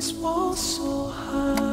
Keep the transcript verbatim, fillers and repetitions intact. these walls so high.